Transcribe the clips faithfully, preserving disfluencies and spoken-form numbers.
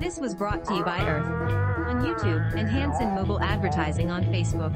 This was brought to you by Earth on YouTube and Hanson Mobile Advertising on Facebook.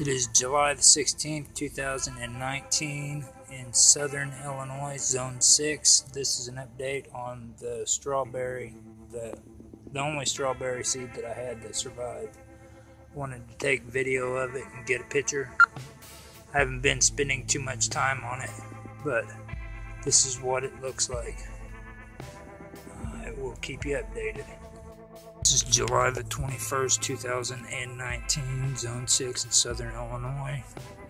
It is July the sixteenth, two thousand nineteen in Southern Illinois, Zone six. This is an update on the strawberry, the, the only strawberry seed that I had that survived. I wanted to take video of it and get a picture. I haven't been spending too much time on it, but this is what it looks like. I will keep you updated. This is July the twenty-first, two thousand nineteen, Zone six in Southern Illinois.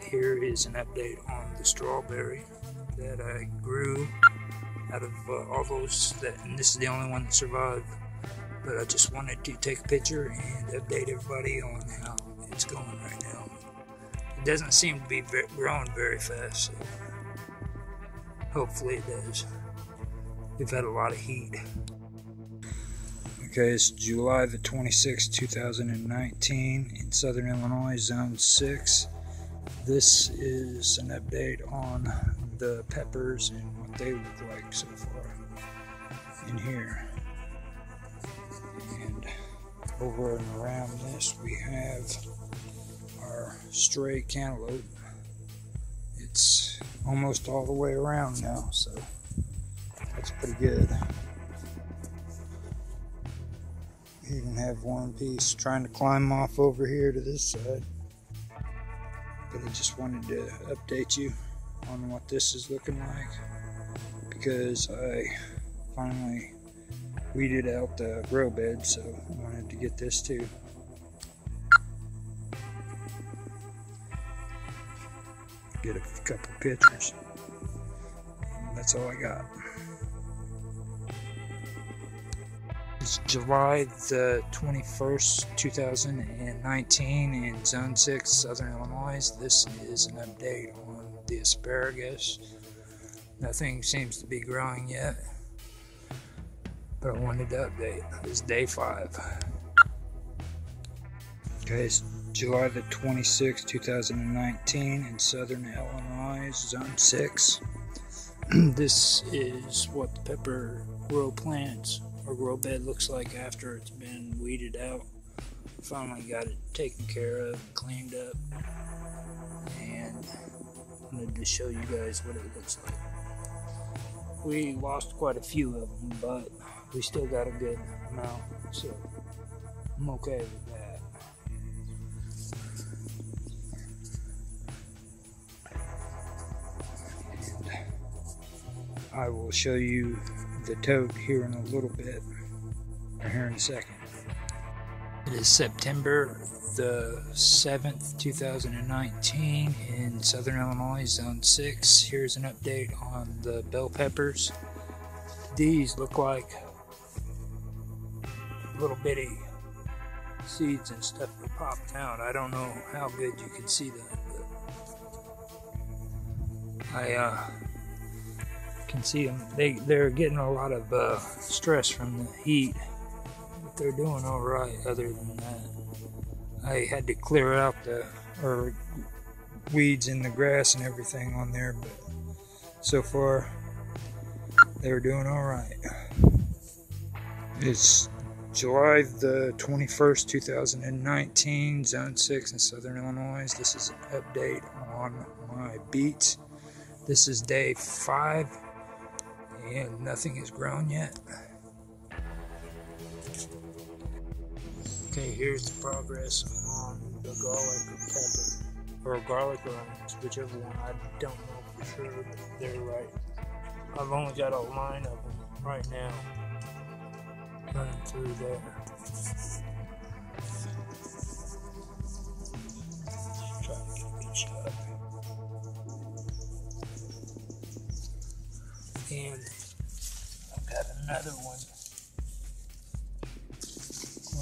Here is an update on the strawberry that I grew out of uh, all those, that, and this is the only one that survived. But I just wanted to take a picture and update everybody on how it's going right now. It doesn't seem to be growing very fast, so hopefully it does. We've had a lot of heat. Okay, it's July the twenty-sixth, two thousand nineteen in Southern Illinois, Zone six. This is an update on the peppers and what they look like so far in here. And over and around this we have our stray cantaloupe. It's almost all the way around now, so that's pretty good. You can have one piece trying to climb off over here to this side. But I just wanted to update you on what this is looking like, because I finally weeded out the grow bed, so I wanted to get this too. Get a couple pictures. And that's all I got. It's July the twenty-first, two thousand nineteen in Zone six, Southern Illinois. This is an update on the asparagus. Nothing seems to be growing yet, but I wanted to update. It's day five. Okay, it's July the twenty-sixth, two thousand nineteen in Southern Illinois, Zone six. This is what the pepper grow plants or grow bed looks like after it's been weeded out. Finally got it taken care of, cleaned up, and wanted to show you guys what it looks like. We lost quite a few of them, but we still got a good amount, so I'm okay with that. And I will show you the toad here in a little bit, or here in a second. It is September the seventh, two thousand nineteen in Southern Illinois, Zone six. Here's an update on the bell peppers. These look like little bitty seeds and stuff that popped out. I don't know how good you can see that, but I uh, can see them. They, they're getting a lot of uh, stress from the heat, but they're doing all right. Other than that, I had to clear out the or weeds in the grass and everything on there, but so far they're doing all right. It's July the twenty-first, two thousand nineteen, Zone six in Southern Illinois. This is an update on my beets. This is day five. And nothing has grown yet. Okay, here's the progress on the garlic or pepper, or garlic onions, whichever one. I don't know for sure, but they're right. I've only got a line of them right now running through there. Try to get a good shot. And I've got another one.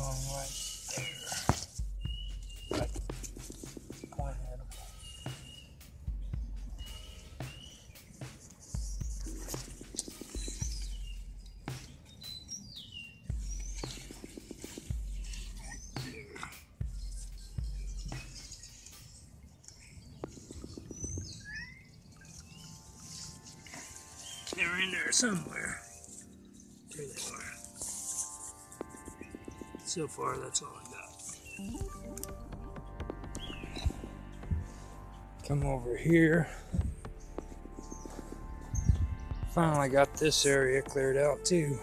one right there. Right. Go ahead. They're in there somewhere. There they are. So far, that's all I got. Come over here. Finally got this area cleared out too.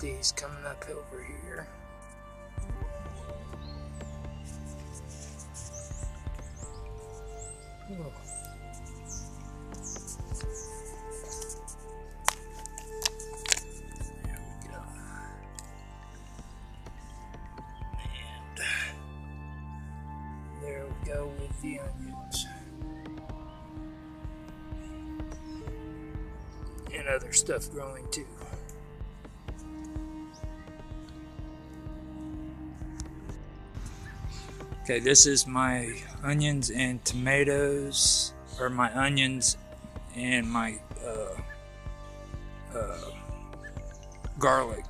These coming up over here. Whoa. There we go. And there we go with the onions and other stuff growing too. Okay, this is my onions and tomatoes, or my onions and my uh, uh, garlic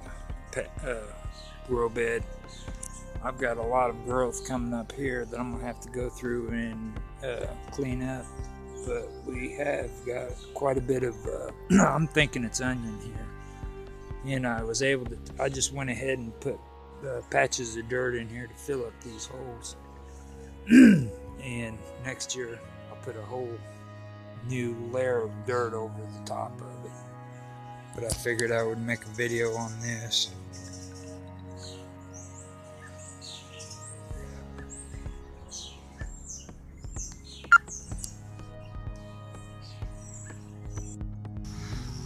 pet, uh, grow bed. I've got a lot of growth coming up here that I'm going to have to go through and uh, clean up. But we have got quite a bit of, uh, I'm thinking it's onion here. And I was able to, I just went ahead and put uh, patches of dirt in here to fill up these holes. And next year I'll put a whole new layer of dirt over the top of it. But I figured I would make a video on this.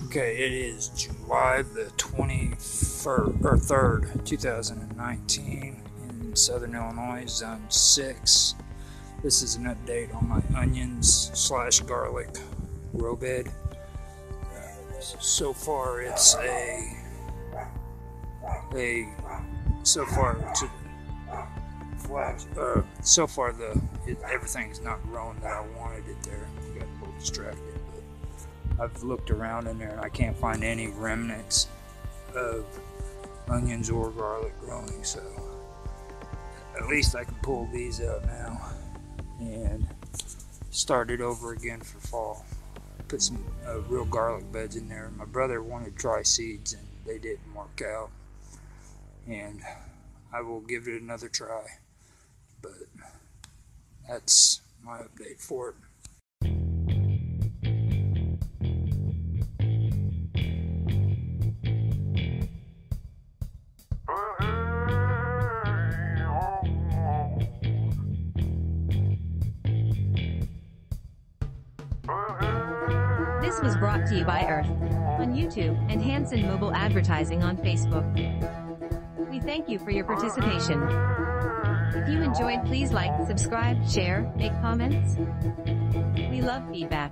Okay, it is July the twenty-first or third, two thousand nineteen. Southern Illinois, zone six. This is an update on my onions slash garlic grow bed. Uh, so far it's a a so far to, uh, so far the it, everything's not growing that I wanted it there. I got a little distracted, but I've looked around in there and I can't find any remnants of onions or garlic growing, so at least I can pull these out now and start it over again for fall. Put some uh, real garlic beds in there. My brother wanted tri seeds and they didn't work out, and I will give it another try, but that's my update for it. This was brought to you by Earth on YouTube and Hanson Mobile Advertising on Facebook. We thank you for your participation. If you enjoyed, please like, subscribe, share, make comments. We love feedback.